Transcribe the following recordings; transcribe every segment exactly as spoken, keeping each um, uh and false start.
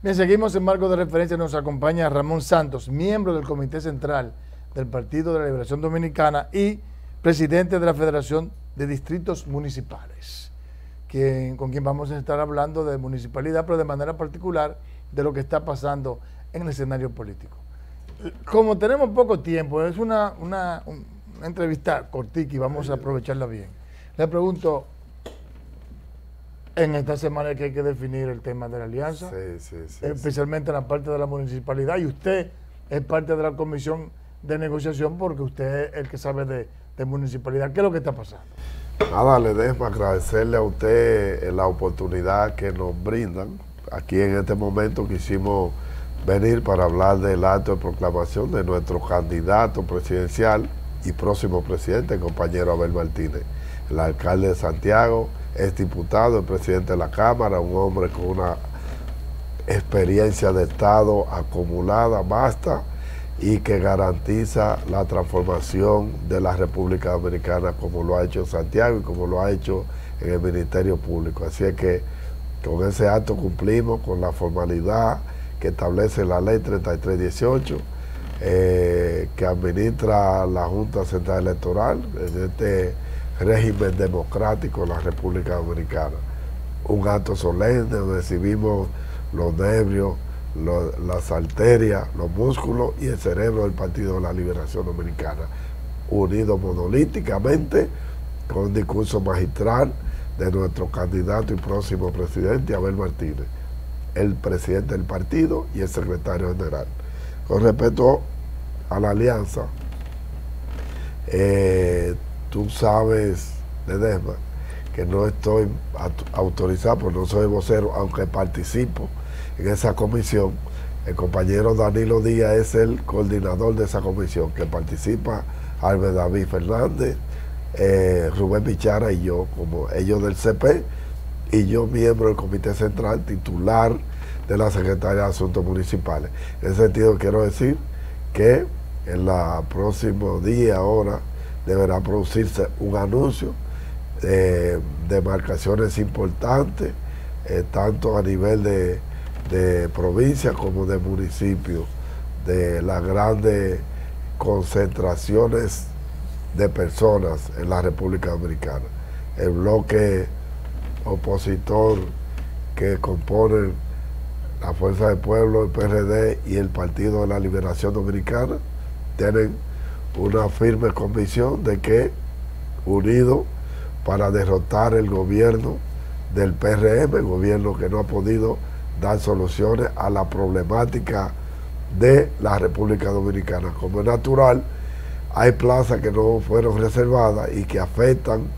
Bien, seguimos en Marco de Referencia. Nos acompaña Ramón Santos, miembro del Comité Central del Partido de la Liberación Dominicana y presidente de la Federación de Distritos Municipales, quien, con quien vamos a estar hablando de municipalidad, pero de manera particular de lo que está pasando en el escenario político. Como tenemos poco tiempo, es una, una, una entrevista cortica y vamos a aprovecharla bien. Le pregunto, en esta semana que hay que definir el tema de la alianza, sí, sí, sí, especialmente sí. en la parte de la municipalidad, y usted es parte de la comisión de negociación porque usted es el que sabe de, de municipalidad. ¿Qué es lo que está pasando? Nada, le dejo agradecerle a usted la oportunidad que nos brindan. Aquí en este momento quisimos venir para hablar del acto de proclamación de nuestro candidato presidencial y próximo presidente, el compañero Abel Martínez, el alcalde de Santiago, es diputado, es presidente de la Cámara, un hombre con una experiencia de Estado acumulada, vasta, y que garantiza la transformación de la República Dominicana como lo ha hecho Santiago y como lo ha hecho en el Ministerio Público. Así es que con ese acto cumplimos con la formalidad que establece la Ley treinta y tres dieciocho, eh, que administra la Junta Central Electoral en este régimen democrático en la República Dominicana. Un acto solemne, recibimos los nervios, los, las arterias, los músculos y el cerebro del Partido de la Liberación Dominicana, unidos monolíticamente con un discurso magistral de nuestro candidato y próximo presidente, Abel Martínez, el presidente del partido y el secretario general. Con respecto a la alianza, eh, tú sabes, Ledesma, que no estoy autorizado, porque no soy vocero, aunque participo en esa comisión. El compañero Danilo Díaz es el coordinador de esa comisión, que participa Álvaro David Fernández, eh, Rubén Michara y yo, como ellos del C P, y yo miembro del Comité Central, titular de la Secretaría de Asuntos Municipales. En ese sentido quiero decir que en los próximos días, ahora, deberá producirse un anuncio de demarcaciones importantes, eh, tanto a nivel de, de provincia como de municipios, de las grandes concentraciones de personas en la República Dominicana. El bloque opositor que compone la Fuerza del Pueblo, el P R D y el Partido de la Liberación Dominicana tienen una firme convicción de que, unidos para derrotar el gobierno del P R M, el gobierno que no ha podido dar soluciones a la problemática de la República Dominicana. Como es natural, hay plazas que no fueron reservadas y que afectan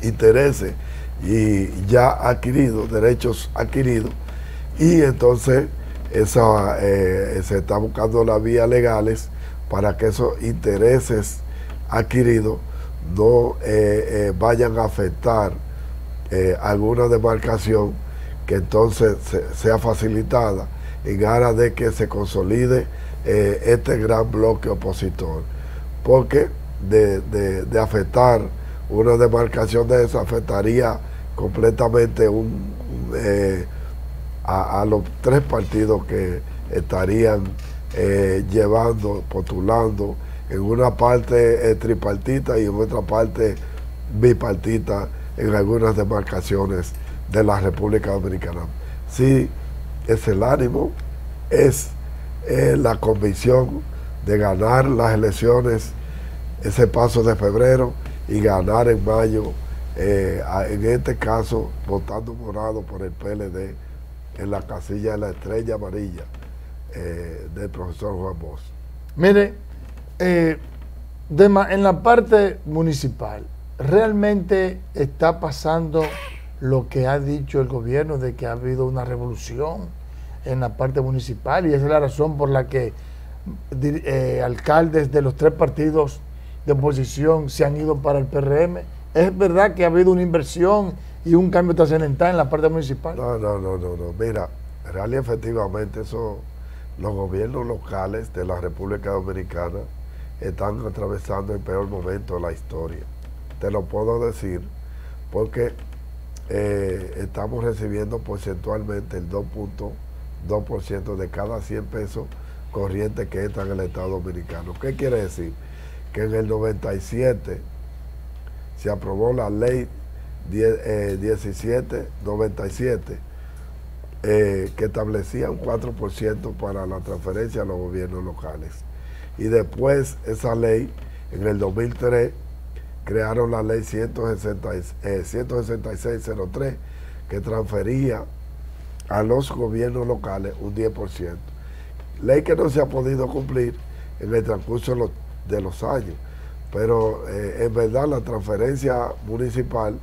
intereses y ya adquiridos, derechos adquiridos, y entonces esa, eh, se está buscando las vías legales para que esos intereses adquiridos no eh, eh, vayan a afectar eh, alguna demarcación que entonces se, sea facilitada en aras de que se consolide eh, este gran bloque opositor. Porque de, de, de afectar una demarcación de esa afectaría completamente un, eh, a, a los tres partidos que estarían Eh, llevando, postulando en una parte eh, tripartita y en otra parte bipartita en algunas demarcaciones de la República Dominicana. Sí, es el ánimo, es eh, la convicción de ganar las elecciones, ese paso de febrero, y ganar en mayo, eh, en este caso votando morado por el P L D en la casilla de la estrella amarilla Eh, del profesor Juan Bosch. Mire, eh, de en la parte municipal, ¿realmente está pasando lo que ha dicho el gobierno de que ha habido una revolución en la parte municipal? Y esa es la razón por la que eh, alcaldes de los tres partidos de oposición se han ido para el P R M. ¿Es verdad que ha habido una inversión y un cambio trascendental en la parte municipal? No, no, no, no, no. Mira, real y efectivamente eso... Los gobiernos locales de la República Dominicana están atravesando el peor momento de la historia. Te lo puedo decir porque eh, estamos recibiendo porcentualmente el dos punto dos dos por ciento de cada cien pesos corrientes que entran en el Estado Dominicano. ¿Qué quiere decir? Que en el noventa y siete se aprobó la ley diecisiete noventa y siete eh, que establecía un cuatro por ciento para la transferencia a los gobiernos locales. Y después esa ley, en el dos mil tres, crearon la ley ciento sesenta y seis cero tres que transfería a los gobiernos locales un diez por ciento. Ley que no se ha podido cumplir en el transcurso de los, de los años, pero eh, en verdad la transferencia municipal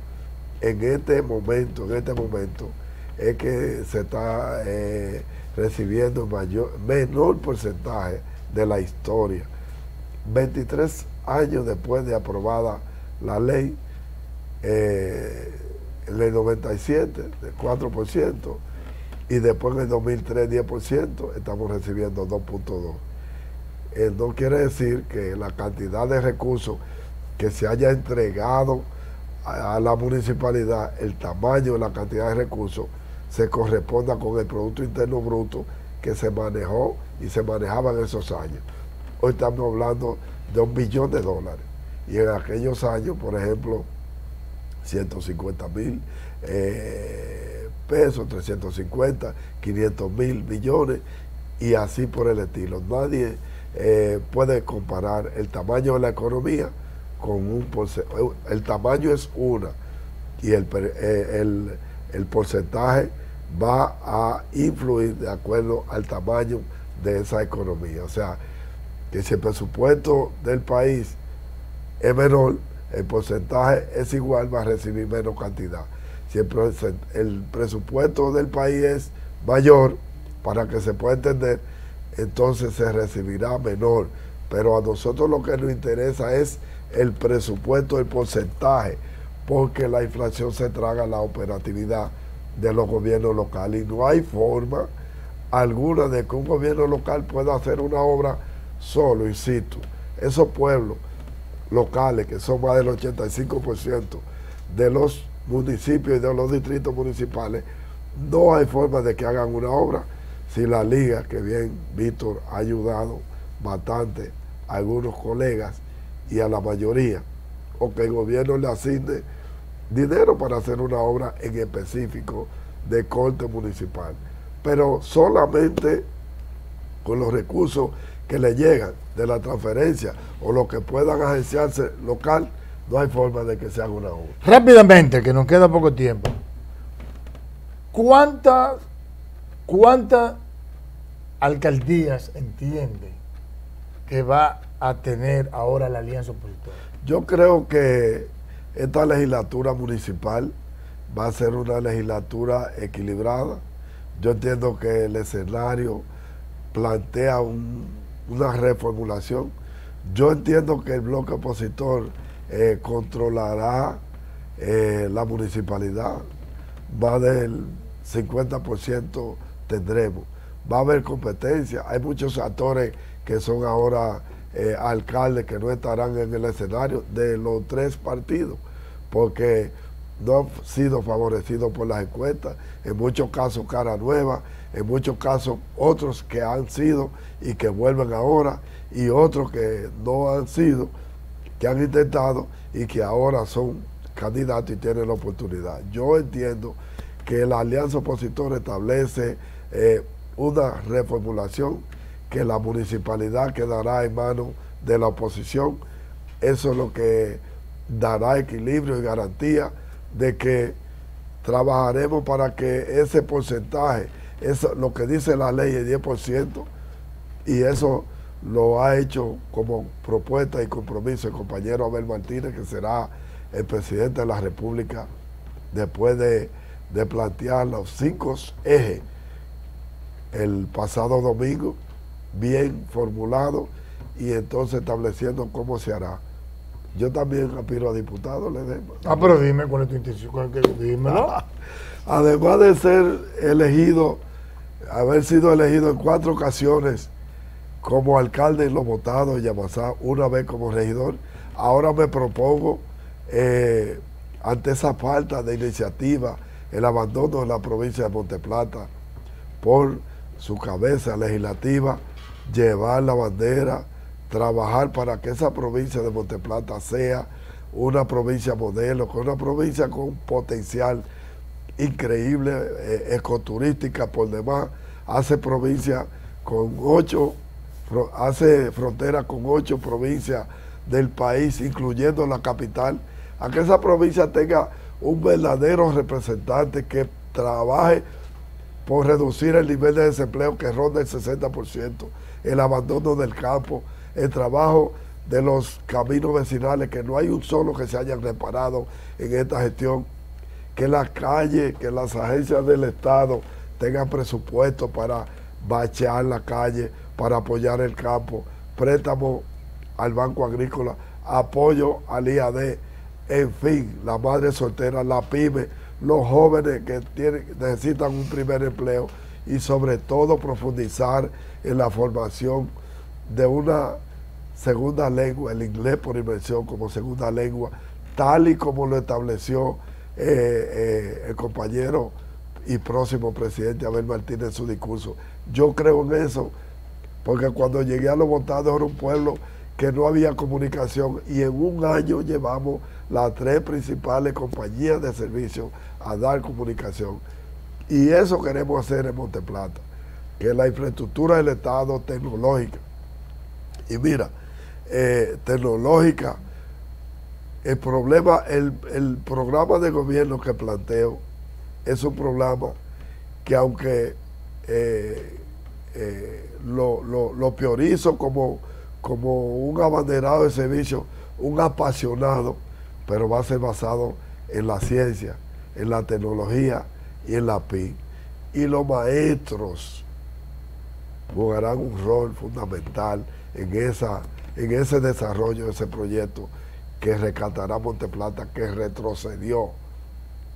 en este momento, en este momento es que se está eh, recibiendo mayor, menor porcentaje de la historia. veintitrés años después de aprobada la ley, eh, en el noventa y siete, del cuatro por ciento, y después en el dos mil tres, diez por ciento, estamos recibiendo dos punto dos. Eh, no quiere decir que la cantidad de recursos que se haya entregado a, a la municipalidad, el tamaño de la cantidad de recursos, se corresponda con el Producto Interno Bruto que se manejó y se manejaba en esos años. Hoy estamos hablando de un billón de dólares. Y en aquellos años, por ejemplo, ciento cincuenta mil eh, pesos, trescientos cincuenta, quinientos mil millones, y así por el estilo. Nadie eh, puede comparar el tamaño de la economía con un porcentaje. El tamaño es una, y el, eh, el, el porcentaje va a influir de acuerdo al tamaño de esa economía. O sea, que si el presupuesto del país es menor, el porcentaje es igual, va a recibir menos cantidad. Si el presupuesto del país es mayor, para que se pueda entender, entonces se recibirá menor. Pero a nosotros lo que nos interesa es el presupuesto, el porcentaje, porque la inflación se traga la operatividad de los gobiernos locales. Y no hay forma alguna de que un gobierno local pueda hacer una obra solo, insisto. Esos pueblos locales, que son más del ochenta y cinco por ciento de los municipios y de los distritos municipales, no hay forma de que hagan una obra. Si la Liga, que bien Víctor ha ayudado bastante a algunos colegas y a la mayoría, o que el gobierno le asigne dinero para hacer una obra en específico de corte municipal, pero solamente con los recursos que le llegan de la transferencia o lo que puedan agenciarse local, no hay forma de que se haga una obra. Rápidamente, que nos queda poco tiempo. ¿Cuántas cuántas alcaldías entiende que va a tener ahora la alianza opositora? Yo creo que esta legislatura municipal va a ser una legislatura equilibrada. Yo entiendo que el escenario plantea un una reformulación. Yo entiendo que el bloque opositor eh, controlará eh, la municipalidad, más del cincuenta por ciento tendremos. Va a haber competencia, hay muchos actores que son ahora eh, alcaldes que no estarán en el escenario de los tres partidos, porque no han sido favorecidos por las encuestas, en muchos casos Cara Nueva, en muchos casos otros que han sido y que vuelven ahora, y otros que no han sido, que han intentado y que ahora son candidatos y tienen la oportunidad. Yo entiendo que la alianza opositora establece eh, una reformulación, que la municipalidad quedará en manos de la oposición. Eso es lo que dará equilibrio y garantía de que trabajaremos para que ese porcentaje, eso, lo que dice la ley, es diez por ciento, y eso lo ha hecho como propuesta y compromiso el compañero Abel Martínez, que será el presidente de la República, después de, de plantear los cinco ejes el pasado domingo, bien formulado, y entonces estableciendo cómo se hará. Yo también aspiro a diputado, le debo. Ah, pero dime cuál es tu intención, dímelo. Ah, además de ser elegido, haber sido elegido en cuatro ocasiones como alcalde en Los Botados y Yamasá, una vez como regidor, ahora me propongo, eh, ante esa falta de iniciativa, el abandono de la provincia de Monte Plata por su cabeza legislativa, llevar la bandera, trabajar para que esa provincia de Monte Plata sea una provincia modelo, con una provincia con un potencial increíble, eh, ecoturística por demás, hace provincia con ocho, hace frontera con ocho provincias del país, incluyendo la capital, a que esa provincia tenga un verdadero representante que trabaje por reducir el nivel de desempleo que ronda el sesenta por ciento, el abandono del campo, el trabajo de los caminos vecinales, que no hay un solo que se hayan reparado en esta gestión, que las calles, que las agencias del Estado tengan presupuesto para bachear la calle, para apoyar el campo, préstamo al Banco Agrícola, apoyo al I A D, en fin, la madre soltera, la PYME, los jóvenes que tienen, necesitan un primer empleo, y sobre todo profundizar en la formación de una segunda lengua, el inglés por inversión como segunda lengua, tal y como lo estableció eh, eh, el compañero y próximo presidente Abel Martínez en su discurso. Yo creo en eso, porque cuando llegué a los votados era un pueblo que no había comunicación, y en un año llevamos las tres principales compañías de servicio a dar comunicación. Y eso queremos hacer en Monte Plata, que la infraestructura del Estado tecnológica, y mira, eh, tecnológica, el problema, el, el programa de gobierno que planteo es un programa que, aunque eh, eh, lo, lo, lo priorizo como, como un abanderado de servicio, un apasionado, pero va a ser basado en la ciencia, en la tecnología y en la P I N. Y los maestros jugarán un rol fundamental en, esa, en ese desarrollo de ese proyecto que rescatará Monte Plata, que retrocedió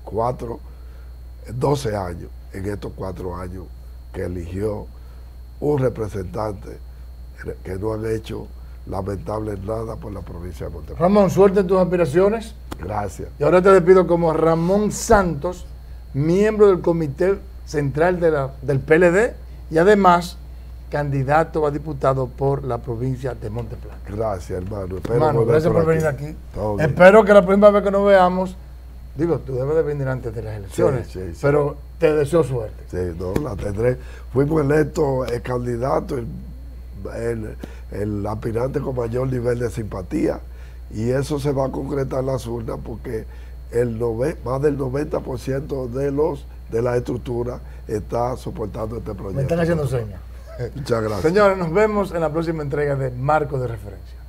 cuatro, doce años, en estos cuatro años que eligió un representante que no han hecho lamentable nada por la provincia de Monte Plata. Ramón, suerte en tus aspiraciones. Gracias. Y ahora te despido como Ramón Santos, miembro del Comité Central de la, del P L D, y además candidato a diputado por la provincia de Monte Plata. Gracias, hermano. Espero hermano, gracias por, por venir aquí. aquí. Espero que la próxima vez que nos veamos, digo, tú debes de venir antes de las elecciones, sí, sí, sí, pero te deseo suerte. Sí, no, la tendré. Fuimos electos el candidato, el, el, el aspirante con mayor nivel de simpatía, y eso se va a concretar en las urnas, porque el nove, más del noventa por ciento de los de la estructura está soportando este proyecto. Me están haciendo señas. Muchas gracias. Señores, nos vemos en la próxima entrega de Marco de Referencia.